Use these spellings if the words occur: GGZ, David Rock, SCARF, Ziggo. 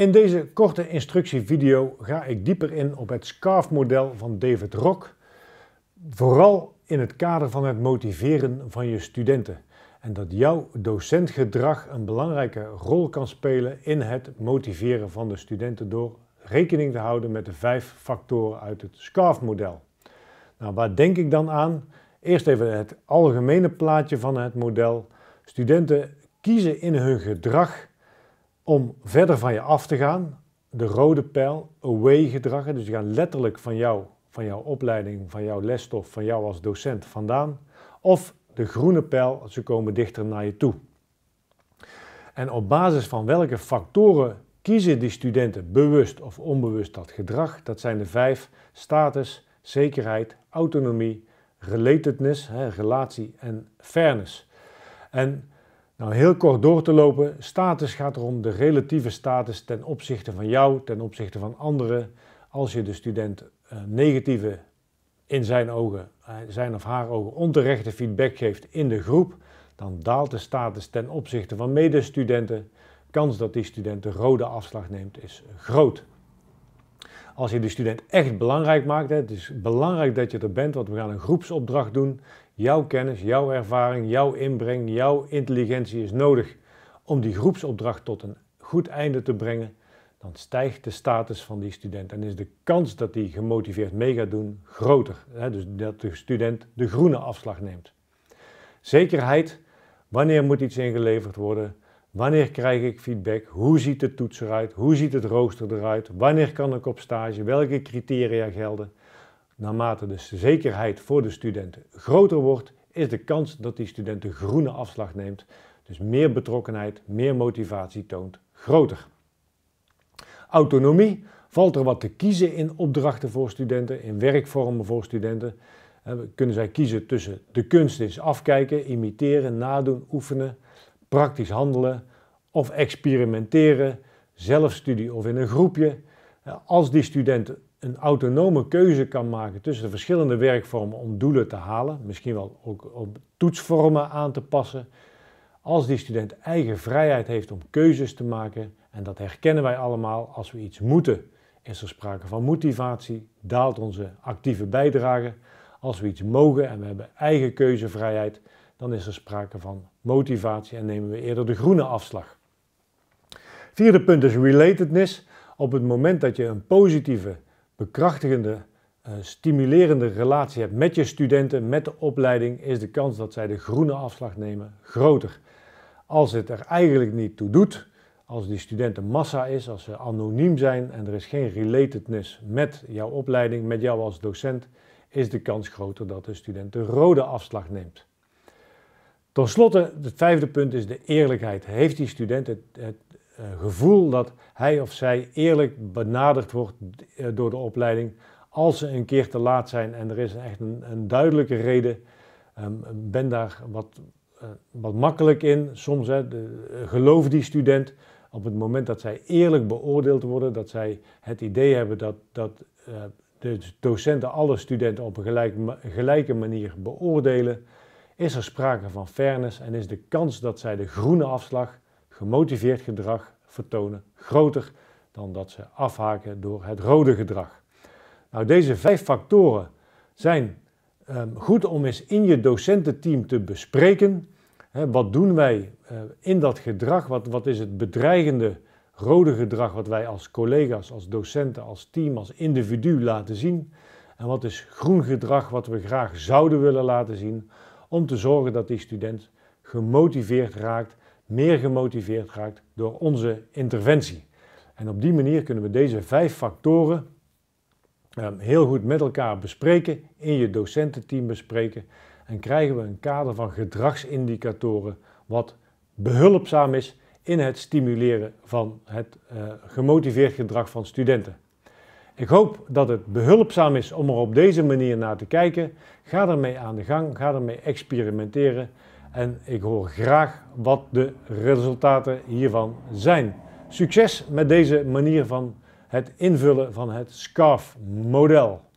In deze korte instructievideo ga ik dieper in op het SCARF-model van David Rock, vooral in het kader van het motiveren van je studenten en dat jouw docentgedrag een belangrijke rol kan spelen in het motiveren van de studenten door rekening te houden met de 5 factoren uit het SCARF-model. Nou, waar denk ik dan aan? Eerst even het algemene plaatje van het model. Studenten kiezen in hun gedrag om verder van je af te gaan. De rode pijl, away gedrag. Dus die gaan letterlijk van jouw opleiding, van jouw lesstof, van jou als docent vandaan. Of de groene pijl, ze komen dichter naar je toe. En op basis van welke factoren kiezen die studenten bewust of onbewust dat gedrag? Dat zijn de 5: status, zekerheid, autonomie, relatedness, relatie en fairness. En nou, heel kort door te lopen, status gaat erom de relatieve status ten opzichte van jou, ten opzichte van anderen. Als je de student negatieve, in zijn ogen, zijn of haar ogen, onterechte feedback geeft in de groep, dan daalt de status ten opzichte van medestudenten. Kans dat die student de rode afslag neemt is groot. Als je de student echt belangrijk maakt, het is belangrijk dat je er bent, want we gaan een groepsopdracht doen. Jouw kennis, jouw ervaring, jouw inbreng, jouw intelligentie is nodig om die groepsopdracht tot een goed einde te brengen. Dan stijgt de status van die student en is de kans dat die gemotiveerd mee gaat doen groter. Dus dat de student de groene afslag neemt. Zekerheid, wanneer moet iets ingeleverd worden? Wanneer krijg ik feedback? Hoe ziet de toets eruit? Hoe ziet het rooster eruit? Wanneer kan ik op stage? Welke criteria gelden? Naarmate de zekerheid voor de student groter wordt, is de kans dat die student de groene afslag neemt. Dus meer betrokkenheid, meer motivatie toont, groter. Autonomie. Valt er wat te kiezen in opdrachten voor studenten, in werkvormen voor studenten? Kunnen zij kiezen tussen de kunst is afkijken, imiteren, nadoen, oefenen, praktisch handelen of experimenteren, zelfstudie of in een groepje. Als die student een autonome keuze kan maken tussen de verschillende werkvormen om doelen te halen, misschien wel ook op toetsvormen aan te passen. Als die student eigen vrijheid heeft om keuzes te maken, en dat herkennen wij allemaal, als we iets moeten, is er sprake van motivatie, daalt onze actieve bijdrage. Als we iets mogen en we hebben eigen keuzevrijheid, dan is er sprake van motivatie en nemen we eerder de groene afslag. 4e punt is relatedness. Op het moment dat je een positieve, bekrachtigende, stimulerende relatie hebt met je studenten, met de opleiding, is de kans dat zij de groene afslag nemen groter. Als het er eigenlijk niet toe doet, als die studentenmassa is, als ze anoniem zijn en er is geen relatedness met jouw opleiding, met jou als docent, is de kans groter dat de student de rode afslag neemt. Ten slotte, het 5e punt is de eerlijkheid. Heeft die student het gevoel dat hij of zij eerlijk benaderd wordt door de opleiding? Als ze een keer te laat zijn en er is echt een duidelijke reden, ben daar wat makkelijk in. Soms geloof die student op het moment dat zij eerlijk beoordeeld worden, dat zij het idee hebben dat de docenten alle studenten op een gelijke manier beoordelen, is er sprake van fairness en is de kans dat zij de groene afslag, gemotiveerd gedrag, vertonen groter dan dat ze afhaken door het rode gedrag. Nou, deze 5 factoren zijn goed om eens in je docententeam te bespreken. Wat doen wij in dat gedrag? Wat is het bedreigende rode gedrag wat wij als collega's, als docenten, als team, als individu laten zien? En wat is groen gedrag wat we graag zouden willen laten zien? Om te zorgen dat die student gemotiveerd raakt, meer gemotiveerd raakt door onze interventie. En op die manier kunnen we deze 5 factoren heel goed met elkaar bespreken, in je docententeam bespreken, en krijgen we een kader van gedragsindicatoren wat behulpzaam is in het stimuleren van het gemotiveerd gedrag van studenten. Ik hoop dat het behulpzaam is om er op deze manier naar te kijken. Ga ermee aan de gang, ga ermee experimenteren en ik hoor graag wat de resultaten hiervan zijn. Succes met deze manier van het invullen van het SCARF-model.